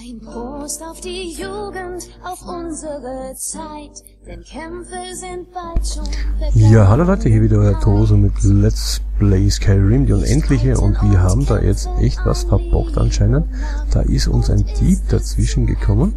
Ein Prost auf die Jugend, auf unsere Zeit, denn Kämpfe sind bald schon bekannt. Ja, hallo Leute, hier wieder euer Toso mit Let's Play Skyrim, die Unendliche, und wir haben da jetzt echt was verbockt anscheinend. Da ist uns ein Dieb dazwischen gekommen.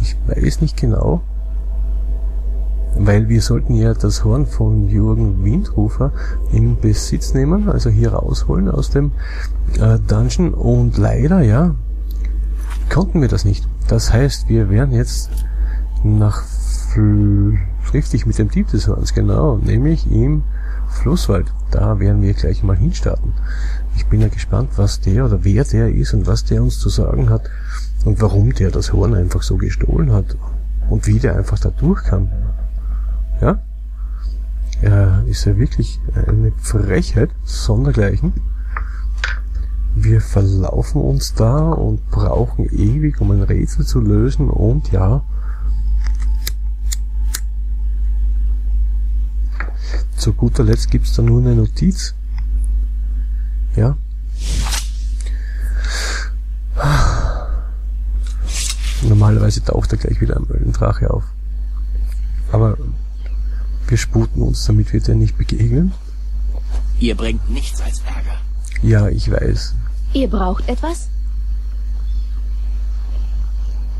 Ich weiß nicht genau, weil wir sollten ja das Horn von Jurgen Windrufer in Besitz nehmen, also hier rausholen aus dem Dungeon, und leider, ja, konnten wir das nicht. Das heißt, wir werden jetzt nach schriftlich mit dem Dieb des Horns, genau, nämlich im Flusswald. Da werden wir gleich mal hinstarten. Ich bin ja gespannt, was der oder wer der ist und was der uns zu sagen hat und warum der das Horn einfach so gestohlen hat und wie der einfach da durchkam. Ja, ist ja wirklich eine Frechheit, sondergleichen. Wir verlaufen uns da und brauchen ewig, um ein Rätsel zu lösen, und ja, zu guter Letzt gibt's da nur eine Notiz. Ja. Normalerweise taucht da gleich wieder ein Öldrache auf. Aber wir sputen uns, damit wir denen nicht begegnen. Ihr bringt nichts als Ärger. Ja, ich weiß. Ihr braucht etwas?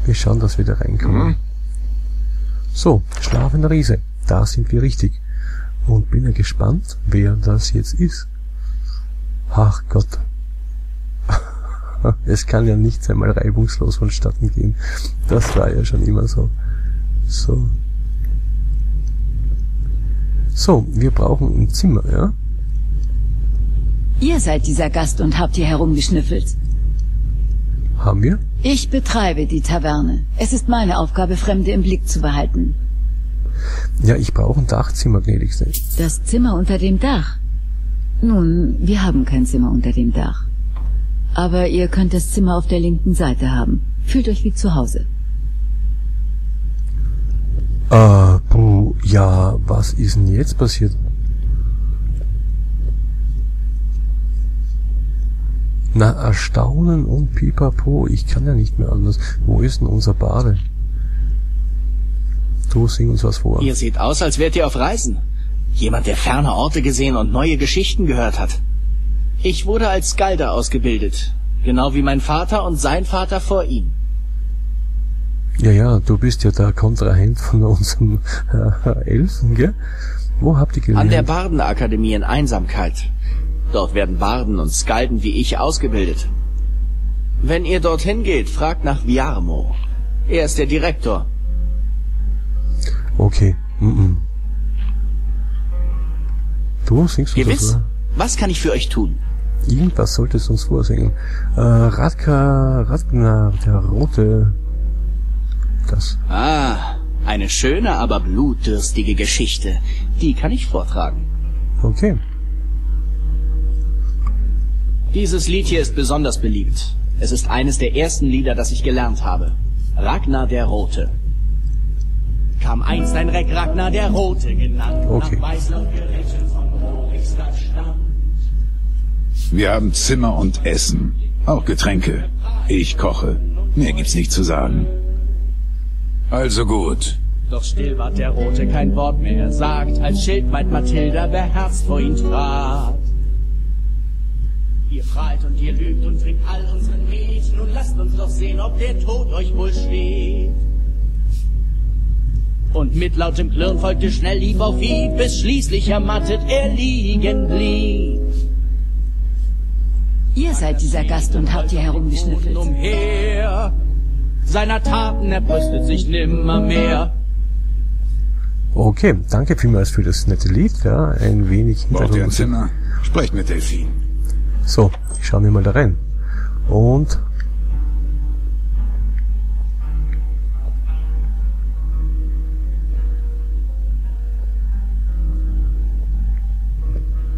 Wir schauen, dass wir da reinkommen. Mhm. So, Schlafender Riese. Da sind wir richtig. Und bin ja gespannt, wer das jetzt ist. Ach Gott. Es kann ja nichts einmal reibungslos vonstatten gehen. Das war ja schon immer so. So. So, wir brauchen ein Zimmer, ja? Ihr seid dieser Gast und habt hier herumgeschnüffelt. Haben wir? Ich betreibe die Taverne. Es ist meine Aufgabe, Fremde im Blick zu behalten. Ja, ich brauche ein Dachzimmer, gnädigste. Das Zimmer unter dem Dach? Nun, wir haben kein Zimmer unter dem Dach. Aber ihr könnt das Zimmer auf der linken Seite haben. Fühlt euch wie zu Hause. Ja, was ist denn jetzt passiert? Na, Erstaunen und Pipapo, ich kann ja nicht mehr anders. Wo ist denn unser Bade? Du, sing uns was vor. Ihr seht aus, als wärt ihr auf Reisen. Jemand, der ferne Orte gesehen und neue Geschichten gehört hat. Ich wurde als Skalder ausgebildet. Genau wie mein Vater und sein Vater vor ihm. Ja, ja, du bist ja der Kontrahent von unserem Elfen, gell? Wo habt ihr gelernt? An der Bardenakademie in Einsamkeit. Dort werden Barden und Skalden wie ich ausgebildet. Wenn ihr dorthin geht, fragt nach Viarmo. Er ist der Direktor. Okay. Du singst uns das, oder? Was kann ich für euch tun? Irgendwas solltest du uns vorsingen. Ragnar der Rote... Das. Ah, eine schöne, aber blutdürstige Geschichte. Die kann ich vortragen. Okay. Dieses Lied hier ist besonders beliebt. Es ist eines der ersten Lieder, das ich gelernt habe. Ragnar der Rote. Kam einst ein Reck Ragnar der Rote genannt. Okay. Wir haben Zimmer und Essen. Auch Getränke. Ich koche. Mehr gibt's nicht zu sagen. Also gut. Doch still ward der Rote, kein Wort mehr er sagt, als Schildmaid Mathilda beherzt vor ihn trat. Ihr prahlt und ihr lügt und trinkt all unseren Milch, nun lasst uns doch sehen, ob der Tod euch wohl schlägt. Und mit lautem Klirren folgte schnell Hieb auf Hieb, bis schließlich ermattet er liegen blieb. Ihr seid dieser Gast und habt hier herumgeschnüffelt. Umher. Seiner Taten erbrüstet sich nimmermehr. Okay, danke vielmals für das nette Lied. Ja, ein wenig Hintergrund. Sprecht mit Delphine. So, ich schaue mir mal da rein. Und...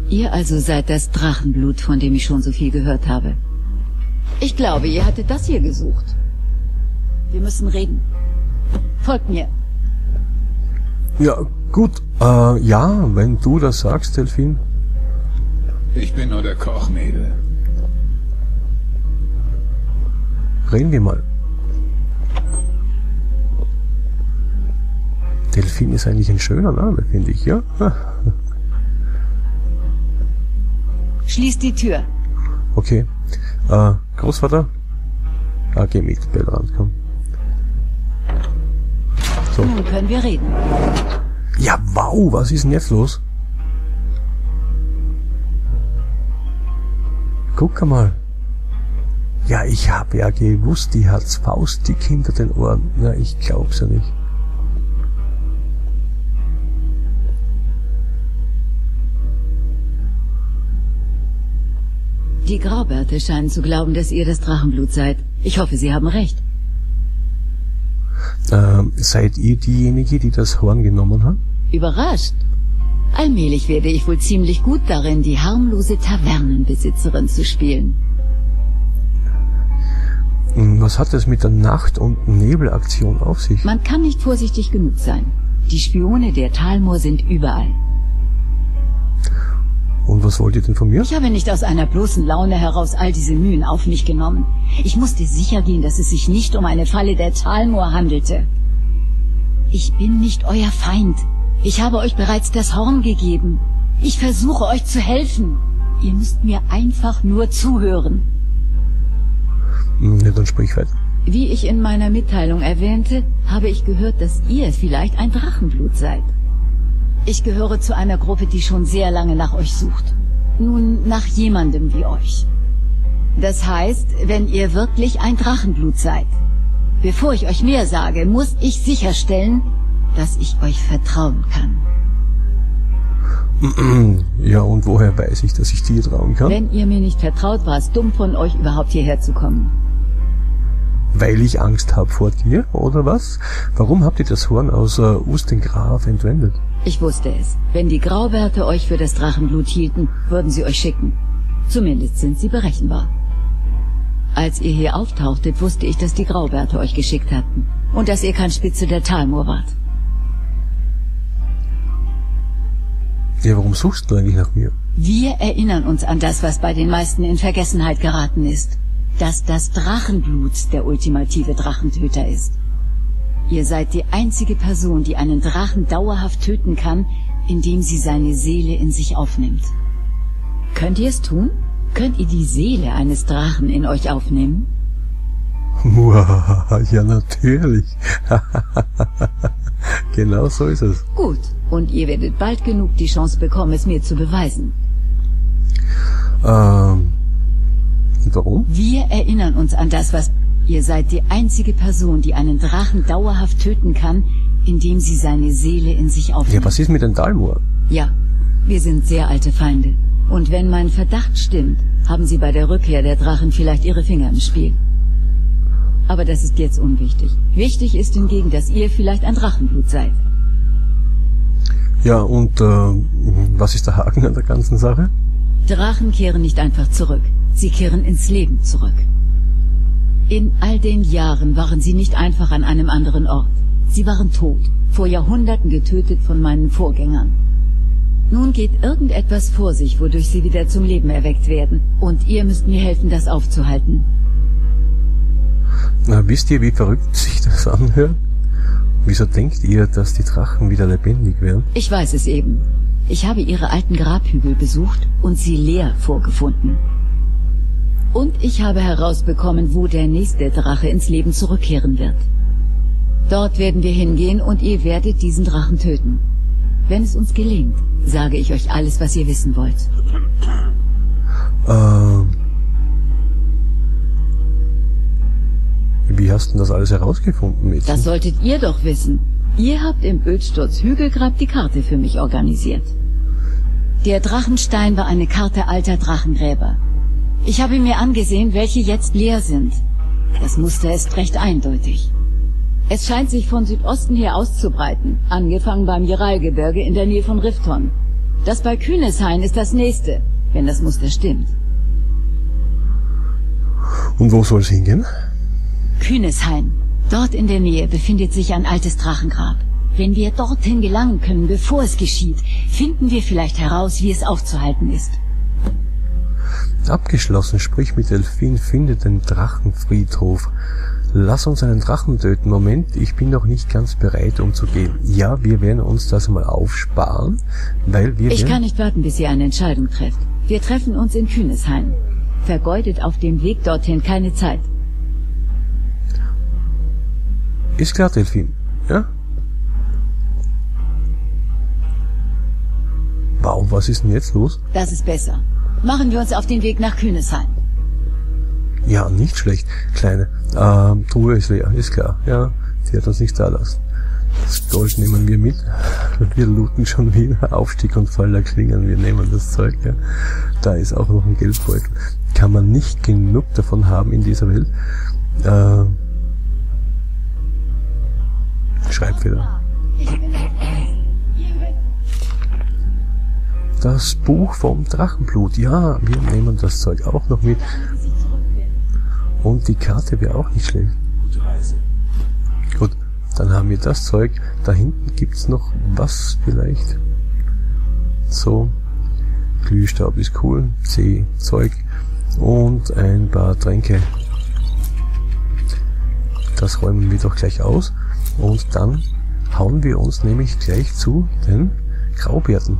Ihr also seid das Drachenblut, von dem ich schon so viel gehört habe. Ich glaube, ihr hattet das hier gesucht. Wir müssen reden. Folgt mir. Ja, gut. Ja, wenn du das sagst, Delphine. Ich bin nur der Kochmädel. Reden wir mal. Delphine ist eigentlich ein schöner Name, finde ich, ja? Schließ die Tür. Okay. Großvater? Geh mit, Belrand, komm. So. Nun können wir reden. Ja, wow, was ist denn jetzt los? Guck mal. Ja, ich habe ja gewusst, die hat's faustdick hinter den Ohren. Na, ich glaub's ja nicht. Die Graubärte scheinen zu glauben, dass ihr das Drachenblut seid. Ich hoffe, sie haben recht. Seid ihr diejenige, die das Horn genommen hat? Überrascht. Allmählich werde ich wohl ziemlich gut darin, die harmlose Tavernenbesitzerin zu spielen. Was hat es mit der Nacht- und Nebelaktion auf sich? Man kann nicht vorsichtig genug sein. Die Spione der Thalmor sind überall. Und was wollt ihr denn von mir? Ich habe nicht aus einer bloßen Laune heraus all diese Mühen auf mich genommen. Ich musste sicher gehen, dass es sich nicht um eine Falle der Thalmor handelte. Ich bin nicht euer Feind. Ich habe euch bereits das Horn gegeben. Ich versuche euch zu helfen. Ihr müsst mir einfach nur zuhören. Ja, dann sprich weiter. Wie ich in meiner Mitteilung erwähnte, habe ich gehört, dass ihr vielleicht ein Drachenblut seid. Ich gehöre zu einer Gruppe, die schon sehr lange nach euch sucht. Nun, nach jemandem wie euch. Das heißt, wenn ihr wirklich ein Drachenblut seid. Bevor ich euch mehr sage, muss ich sicherstellen, dass ich euch vertrauen kann. Ja, und woher weiß ich, dass ich dir trauen kann? Wenn ihr mir nicht vertraut, war es dumm von euch, überhaupt hierher zu kommen. Weil ich Angst habe vor dir, oder was? Warum habt ihr das Horn aus Ostengraf entwendet? Ich wusste es. Wenn die Graubärte euch für das Drachenblut hielten, würden sie euch schicken. Zumindest sind sie berechenbar. Als ihr hier auftauchtet, wusste ich, dass die Graubärte euch geschickt hatten. Und dass ihr kein Spitze der Thalmor wart. Ja, warum suchst du eigentlich nach mir? Wir erinnern uns an das, was bei den meisten in Vergessenheit geraten ist. Dass das Drachenblut der ultimative Drachentöter ist. Ihr seid die einzige Person, die einen Drachen dauerhaft töten kann, indem sie seine Seele in sich aufnimmt. Könnt ihr es tun? Könnt ihr die Seele eines Drachen in euch aufnehmen? Ja, natürlich. Genau so ist es. Gut, und ihr werdet bald genug die Chance bekommen, es mir zu beweisen. Warum? Wir erinnern uns an das, was... Ihr seid die einzige Person, die einen Drachen dauerhaft töten kann, indem sie seine Seele in sich aufnimmt. Ja, was ist mit den Thalmor? Ja, wir sind sehr alte Feinde. Und wenn mein Verdacht stimmt, haben sie bei der Rückkehr der Drachen vielleicht ihre Finger im Spiel. Aber das ist jetzt unwichtig. Wichtig ist hingegen, dass ihr vielleicht ein Drachenblut seid. Ja, und was ist der Haken an der ganzen Sache? Drachen kehren nicht einfach zurück. Sie kehren ins Leben zurück. In all den Jahren waren sie nicht einfach an einem anderen Ort. Sie waren tot, vor Jahrhunderten getötet von meinen Vorgängern. Nun geht irgendetwas vor sich, wodurch sie wieder zum Leben erweckt werden. Und ihr müsst mir helfen, das aufzuhalten. Na, wisst ihr, wie verrückt sich das anhört? Wieso denkt ihr, dass die Drachen wieder lebendig werden? Ich weiß es eben. Ich habe ihre alten Grabhügel besucht und sie leer vorgefunden. Und ich habe herausbekommen, wo der nächste Drache ins Leben zurückkehren wird. Dort werden wir hingehen und ihr werdet diesen Drachen töten. Wenn es uns gelingt, sage ich euch alles, was ihr wissen wollt. Wie hast du das alles herausgefunden, Mädchen? Das solltet ihr doch wissen. Ihr habt im Ödsturz-Hügelgrab die Karte für mich organisiert. Der Drachenstein war eine Karte alter Drachengräber. Ich habe mir angesehen, welche jetzt leer sind. Das Muster ist recht eindeutig. Es scheint sich von Südosten her auszubreiten, angefangen beim Jerallgebirge in der Nähe von Rifton. Das bei Kühneshain ist das nächste, wenn das Muster stimmt. Und wo soll es hingehen? Kühneshain. Dort in der Nähe befindet sich ein altes Drachengrab. Wenn wir dorthin gelangen können, bevor es geschieht, finden wir vielleicht heraus, wie es aufzuhalten ist. Abgeschlossen, sprich mit Delphine, finde den Drachenfriedhof. Lass uns einen Drachen töten. Moment, ich bin noch nicht ganz bereit, um zu gehen. Ja, wir werden uns das mal aufsparen, weil wir... Ich kann nicht warten, bis ihr eine Entscheidung trefft. Wir treffen uns in Kühneshain. Vergeudet auf dem Weg dorthin keine Zeit. Ist klar, Delphine. Ja? Wow, was ist denn jetzt los? Das ist besser. Machen wir uns auf den Weg nach Kühnesheim. Ja, nicht schlecht, Kleine. Truhe ist leer, ist klar. Ja, sie hat uns nicht da lassen. Das Gold nehmen wir mit. Wir looten schon wieder. Aufstieg und Fall der Klingen. Wir nehmen das Zeug, ja. Da ist auch noch ein Geldbeutel. Kann man nicht genug davon haben in dieser Welt. Schreibfehler. Das Buch vom Drachenblut. Ja, wir nehmen das Zeug auch noch mit. Und die Karte wäre auch nicht schlecht. Gut, dann haben wir das Zeug. Da hinten gibt es noch was vielleicht. So. Glühstab ist cool. Zeug. Und ein paar Tränke. Das räumen wir doch gleich aus. Und dann hauen wir uns nämlich gleich zu den Graubärten.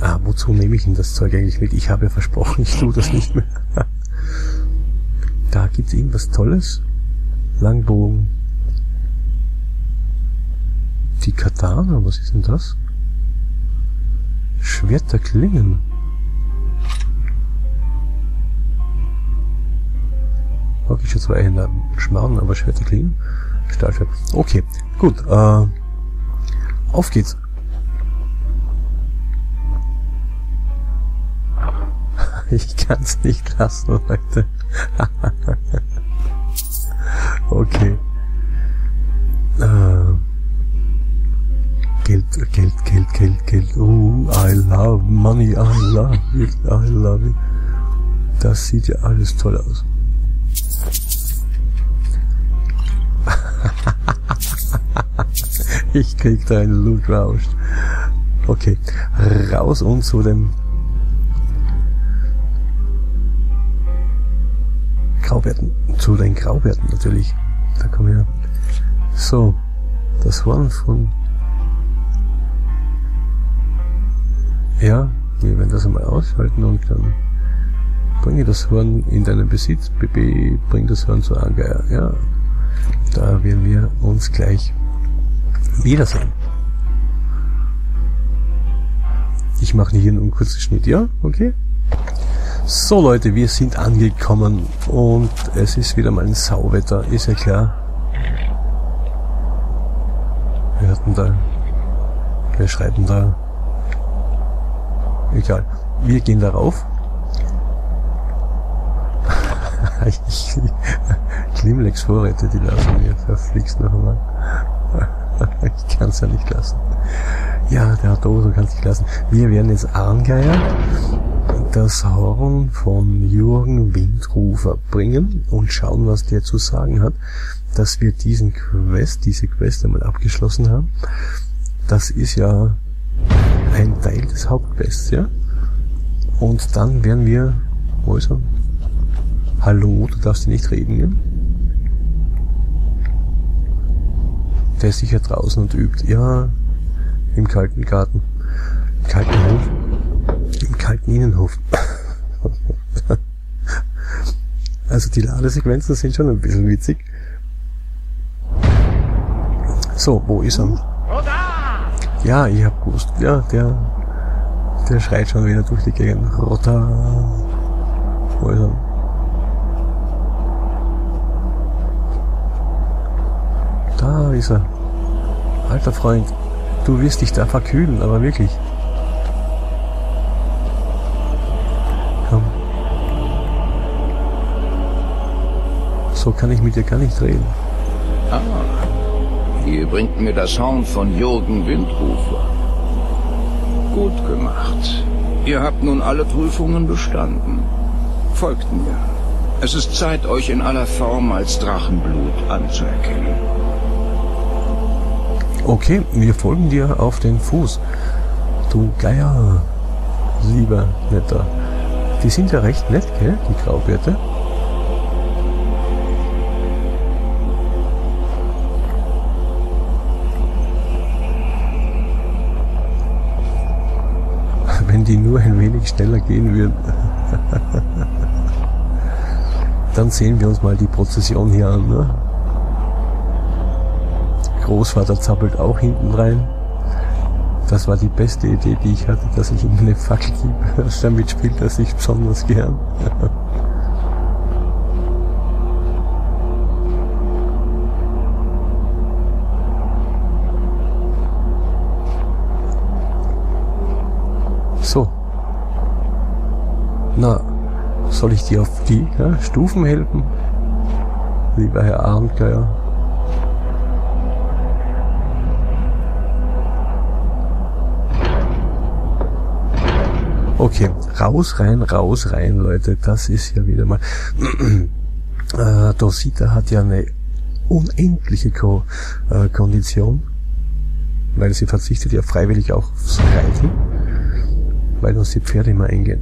Ah, wozu nehme ich denn das Zeug eigentlich mit? Ich habe ja versprochen, ich tue das nicht mehr. Da gibt es irgendwas Tolles. Langbogen. Die Katana, was ist denn das? Schwert der Klingen. Habe ich schon zwei Hände schmarrn, aber Schwert der Klingen. Stahlschwert. Okay, gut. Auf geht's. Ich kann's nicht lassen, Leute. Okay. Geld. Oh, I love money, I love it. Das sieht ja alles toll aus. Ich krieg da einen Blutrausch. Okay, raus und zu dem Graubärten, zu den Graubärten natürlich. Da komm her. So, das Horn von... Ja, wir werden das einmal ausschalten und dann bringe das Horn in deinen Besitz. BB, bring das Horn zu Arngeir. Ja, da werden wir uns gleich wiedersehen. Ich mache hier einen kurzen Schnitt, ja? Okay. So Leute, wir sind angekommen und es ist wieder mal ein Sauwetter, ist ja klar. Wir hatten da, wir schreiben da, egal, wir gehen da rauf. Klimlex Vorräte, die lassen wir, verflixt noch einmal. Ich kann es ja nicht lassen. Ja, der Doso kann es nicht lassen. Wir werden jetzt Arngeir, das Horn von Jurgen Windrufer, bringen und schauen, was der zu sagen hat, dass wir diese Quest einmal abgeschlossen haben. Das ist ja ein Teil des Hauptquests, ja? Und dann werden wir... Wo ist er? Hallo, du darfst nicht reden, ja? Der ist sicher draußen und übt. Ja, im kalten Garten. Im kalten Hof. Im kalten Innenhof. Also die Ladesequenzen sind schon ein bisschen witzig. So, wo ist er? Ja, ich hab gewusst. Ja, der schreit schon wieder durch die Gegend. Rotter. Wo ist er? Da ist er. Alter Freund, du wirst dich da verkühlen, aber wirklich. Komm. So kann ich mit dir gar nicht reden. Ah, ihr bringt mir das Horn von Jürgen Windrufer. Gut gemacht. Ihr habt nun alle Prüfungen bestanden. Folgt mir. Es ist Zeit, euch in aller Form als Drachenblut anzuerkennen. Okay, wir folgen dir auf den Fuß. Du Geier. lieber Netter. Die sind ja recht nett, gell, die Graubärte. Wenn die nur ein wenig schneller gehen würden. Dann sehen wir uns mal die Prozession hier an. Ne? Großvater zappelt auch hinten rein. Das war die beste Idee, die ich hatte, dass ich ihm eine Fackel gebe. Damit spielt er sich besonders gern. So. Na, soll ich dir auf die Stufen helfen? Lieber Herr Arngeir. Okay, raus, rein, Leute. Das ist ja wieder mal... Dosita hat ja eine unendliche Kondition, weil sie verzichtet ja freiwillig auch aufs Reiten, weil uns die Pferde immer eingehen.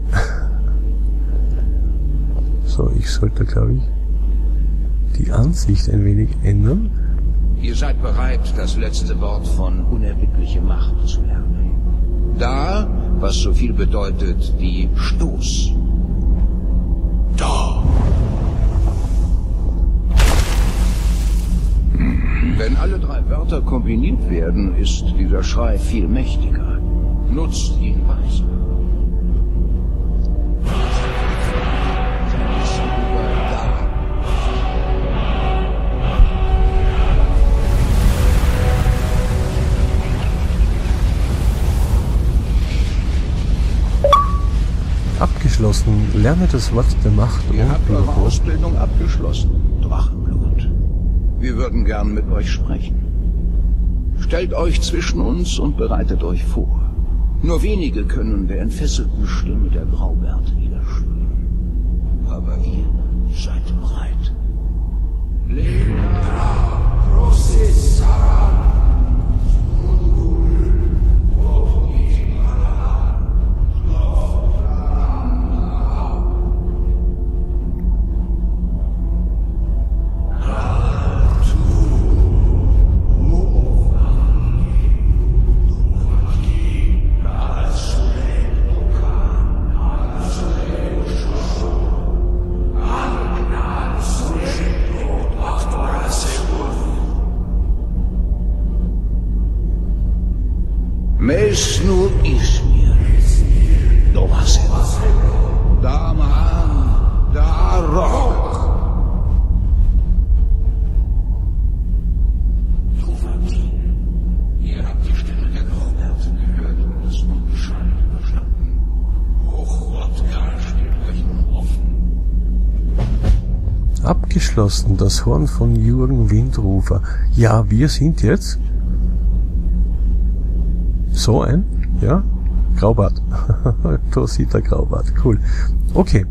So, ich sollte, glaube ich, die Ansicht ein wenig ändern. Ihr seid bereit, das letzte Wort von unerbittlicher Macht zu lernen. Da, was so viel bedeutet wie Stoß. Da. Wenn alle drei Wörter kombiniert werden, ist dieser Schrei viel mächtiger. Nutzt ihn weise. Abgeschlossen. Lerne das Wort der Macht. Ihr habt eure Ausbildung abgeschlossen, Drachenblut. Wir würden gern mit euch sprechen. Stellt euch zwischen uns und bereitet euch vor. Nur wenige können der entfesselten Stimme der Graubärte widerstehen. Aber ihr seid bereit. Lena Prosis Haran. Mesnur Ismir, Dovaseva, Daman, Darok. Tuvati, ihr habt die Stimme der Graubärte gehört und das unbescheidene verstanden. Hochrotkarl steht euch nun offen. Abgeschlossen, das Horn von Jürgen Windrufer. Ja, wir sind jetzt... So ein, ja, Graubart. Tosita Graubart, cool. Okay,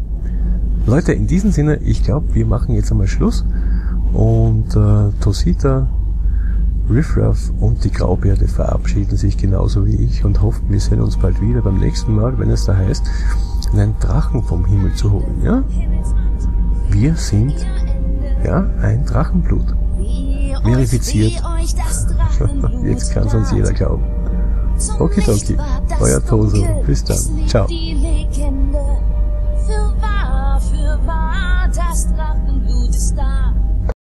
Leute, in diesem Sinne, ich glaube, wir machen jetzt einmal Schluss. Und Tosita, Riffraff und die Graubärte verabschieden sich genauso wie ich und hoffen, wir sehen uns bald wieder beim nächsten Mal, wenn es da heißt, einen Drachen vom Himmel zu holen, ja? Wir sind, ja, ein Drachenblut. Verifiziert. Jetzt kann es uns jeder glauben. Okidoki, euer Toso. Bis dann. Ciao. Die Legende. Für wahr, das Drachenblut ist da.